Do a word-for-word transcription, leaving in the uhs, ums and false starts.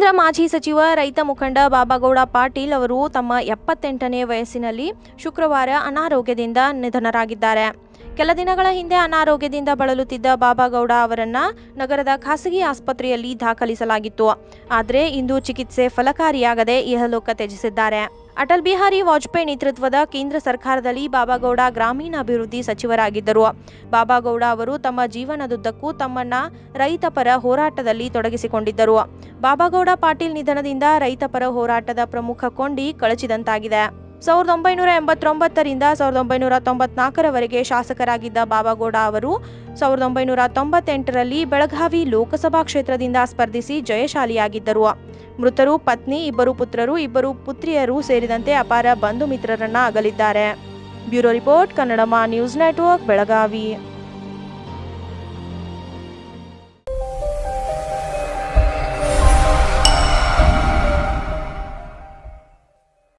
ಕೇಂದ್ರ ಮಾಜಿ ಸಚಿವ ರೈತ ಮುಖಂಡ ಬಾಬಾಗೌಡ ಪಾಟೀಲ್ ಅವರು ತಮ್ಮ ಎಪ್ಪತ್ತೆಂಟನೇ ವಯಸ್ಸಿನಲ್ಲಿ ಶುಕ್ರವಾರ ಅನಾರೋಗ್ಯದಿಂದ ನಿಧನರಾಗಿದ್ದಾರೆ. ಕೆಲ ದಿನಗಳ ಹಿಂದೆ ಅನಾರೋಗ್ಯದಿಂದ ಬಳಲುತ್ತಿದ್ದ ಬಾಬಾಗೌಡ ಅವರನ್ನ ನಗರದ ಖಾಸಗಿ ಆಸ್ಪತ್ರೆಯಲ್ಲಿ ದಾಖಲಿಸಲಾಗಿತ್ತು. ಆದರೆ ಇಂದು ಚಿಕಿತ್ಸೆ ಫಲಕಾರಿಯಾಗದೆ ಇಹಲೋಕ ತ್ಯಜಿಸಿದ್ದಾರೆ. ಅಟಲ್ ಬಿಹಾರಿ ವಾಜಪೇಯಿ ನೇತೃತ್ವದ ಕೇಂದ್ರ ಸರ್ಕಾರದಲ್ಲಿ ಬಾಬಾಗೌಡ ಗ್ರಾಮೀಣಾಭಿವೃದ್ಧಿ ಸಚಿವರಾಗಿದ್ದರು. ಬಾಬಾಗೌಡ ಅವರು ತಮ್ಮ ಜೀವನದುದ್ದಕ್ಕೂ ತಮ್ಮನ್ನ ರೈತಪರ ಹೋರಾಟದಲ್ಲಿ ತೊಡಗಿಸಿಕೊಂಡಿದ್ದರು. ಬಾಬಾಗೌಡ ಪಾಟೀಲ್ ನಿಧನದಿಂದ ರೈತಪರ ಹೋರಾಟದ ಪ್ರಮುಖ ಕೊಂಡಿ ಕಳಚಿದಂತಾಗಿದೆ. ಸಾವಿರದ ಒಂಬೈನೂರ ಎಂಬತ್ತೊಂಬತ್ತರಿಂದ ಸಾವಿರದ ಒಂಬೈನೂರ ತೊಂಬತ್ನಾಲ್ಕರವರೆಗೆ ಶಾಸಕರಾಗಿದ್ದ ಬಾಬಾಗೌಡ ಅವರು ಸಾವಿರದ ಒಂಬೈನೂರ ತೊಂಬತ್ತೆಂಟರಲ್ಲಿ ಬೆಳಗಾವಿ ಲೋಕಸಭಾ ಕ್ಷೇತ್ರದಿಂದ ಸ್ಪರ್ಧಿಸಿ ಜಯಶಾಲಿಯಾಗಿದ್ದರು. ಮೃತರು ಪತ್ನಿ, ಇಬ್ಬರು ಪುತ್ರರು, ಇಬ್ಬರು ಪುತ್ರಿಯರು ಸೇರಿದಂತೆ ಅಪಾರ ಬಂಧು ಮಿತ್ರರನ್ನ ಅಗಲಿದ್ದಾರೆ. Bureau report, Kannadama news network, Belagavi.